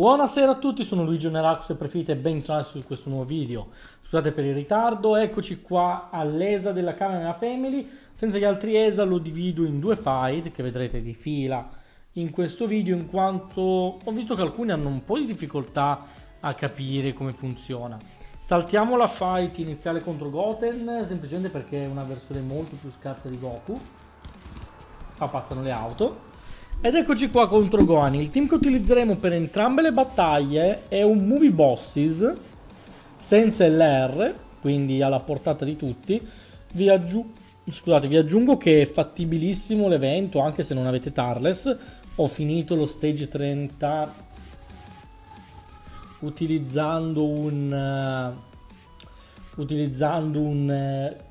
Buonasera a tutti, sono Luigi Naraku, se preferite bentornati su questo nuovo video. Scusate per il ritardo, eccoci qua all'ESA della Kamehameha Family. Senza gli altri ESA lo divido in due fight che vedrete di fila in questo video, in quanto ho visto che alcuni hanno un po' di difficoltà a capire come funziona. Saltiamo la fight iniziale contro Goten, semplicemente perché è una versione molto più scarsa di Goku. Qua passano le auto. Ed eccoci qua contro Gohan. Il team che utilizzeremo per entrambe le battaglie è un Movie Bosses senza LR, quindi alla portata di tutti. Vi aggiungo che è fattibilissimo l'evento anche se non avete Turles. Ho finito lo stage 30 utilizzando un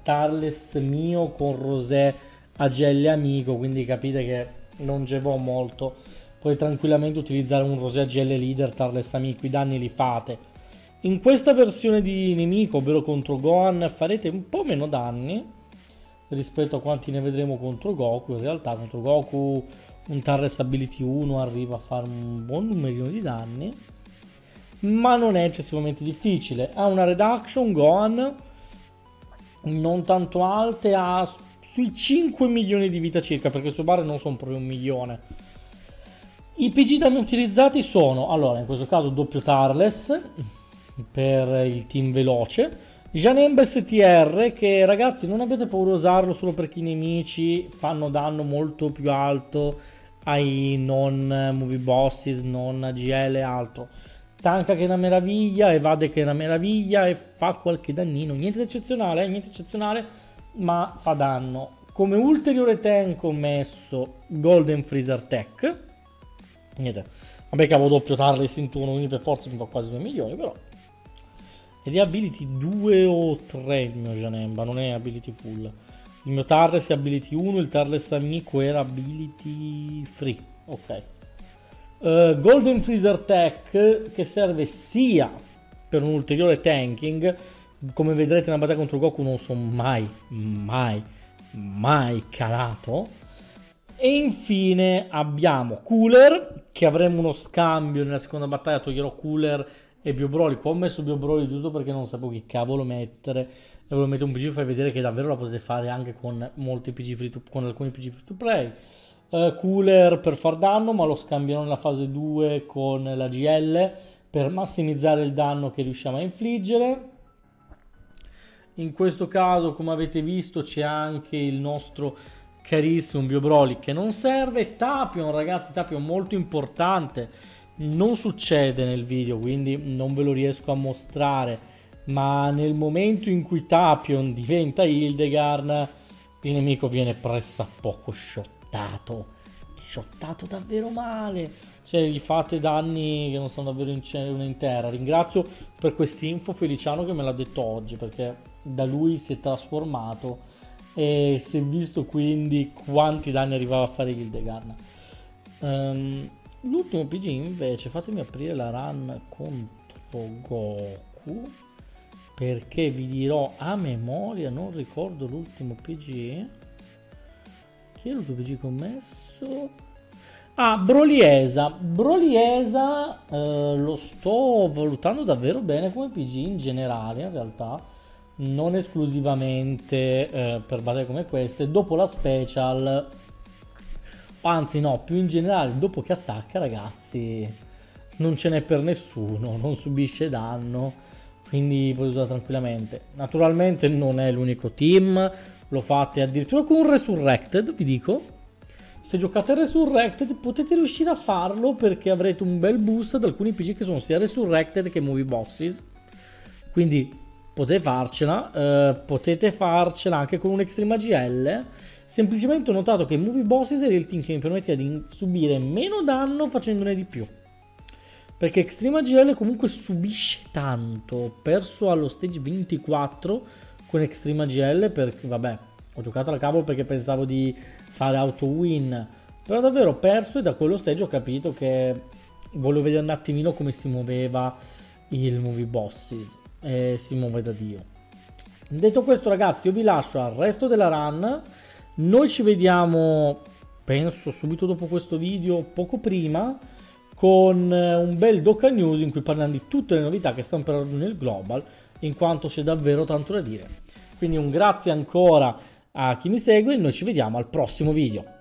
Turles mio con Rosé AGL amico, quindi capite che non gevò molto. Puoi tranquillamente utilizzare un Rosé GL leader, Turles amico, i danni li fate. In questa versione di nemico, ovvero contro Gohan, farete un po' meno danni rispetto a quanti ne vedremo contro Goku. In realtà contro Goku un Turles Ability 1 arriva a fare un buon numerino di danni, ma non è eccessivamente difficile. Ha una reduction Gohan non tanto alte, ha sui 5 milioni di vita circa, perché su barre non sono proprio 1 milione. I PG da me utilizzati sono, allora in questo caso doppio Turles per il team veloce, Janembe STR, che ragazzi non abbiate paura di usarlo solo perché i nemici fanno danno molto più alto ai non Movie Bosses, non GL e altro. Tanka che è una meraviglia, e Vade che è una meraviglia e fa qualche dannino, niente eccezionale, niente eccezionale, ma fa danno. Come ulteriore tank ho messo Golden Freezer tech. Niente, vabbè che avevo doppio Turles in turno, quindi per forza mi fa quasi 2 milioni, però. Ed è ability 2 o 3 il mio Janemba, non è ability full. Il mio Turles è ability 1, il Turles amico era ability free. Ok. Golden Freezer tech che serve sia per un ulteriore tanking. Come vedrete nella battaglia contro Goku non sono mai calato. E infine abbiamo Cooler, che avremo uno scambio nella seconda battaglia, toglierò Cooler e Bio-Broly. Qua ho messo Bio-Broly giusto perché non sapevo che cavolo mettere, e volevo mettere un PG per far vedere che davvero la potete fare anche con molti PG free to, con alcuni PG free to play. Cooler per far danno, ma lo scambierò nella fase 2 con la GL per massimizzare il danno che riusciamo a infliggere. In questo caso, come avete visto, c'è anche il nostro carissimo Bio-Broly che non serve. Tapion, ragazzi, Tapion molto importante. Non succede nel video, quindi non ve lo riesco a mostrare, ma nel momento in cui Tapion diventa Hildegarn, il nemico viene pressappoco shottato. Shottato davvero male. Cioè, gli fate danni che non sono davvero in cielo e in terra. Ringrazio per quest'info Feliciano che me l'ha detto oggi, perché da lui si è trasformato e si è visto quindi quanti danni arrivava a fare Hildegarn. L'ultimo PG invece, fatemi aprire la run contro Goku, perché vi dirò a memoria, non ricordo l'ultimo PG. Chi è l'ultimo PG che ho messo? Ah, Broly EZA. Broly EZA lo sto valutando davvero bene come PG in generale, in realtà non esclusivamente per battaglie come queste. Dopo la special, anzi no, più in generale dopo che attacca, ragazzi, non ce n'è per nessuno, non subisce danno, quindi potete usare tranquillamente. Naturalmente non è l'unico team, lo fate addirittura con un Resurrected, vi dico, se giocate Resurrected potete riuscire a farlo perché avrete un bel boost ad alcuni PG che sono sia Resurrected che Movie Bosses, quindi potete farcela. Potete farcela anche con un Extreme AGL. Semplicemente ho notato che Movie Bosses era il team che mi permetteva di subire meno danno facendone di più, perché Extreme AGL comunque subisce tanto. Ho perso allo stage 24 con Extreme AGL perché vabbè, ho giocato alla cavolo perché pensavo di fare auto win, però davvero ho perso, e da quello stage ho capito che volevo vedere un attimino come si muoveva il Movie Bosses. E si muove da Dio. Detto questo, ragazzi, io vi lascio al resto della run. Noi ci vediamo, penso, subito dopo questo video, poco prima, con un bel Doca News in cui parliamo di tutte le novità che stanno per arrivare nel global, in quanto c'è davvero tanto da dire. Quindi un grazie ancora a chi mi segue e noi ci vediamo al prossimo video.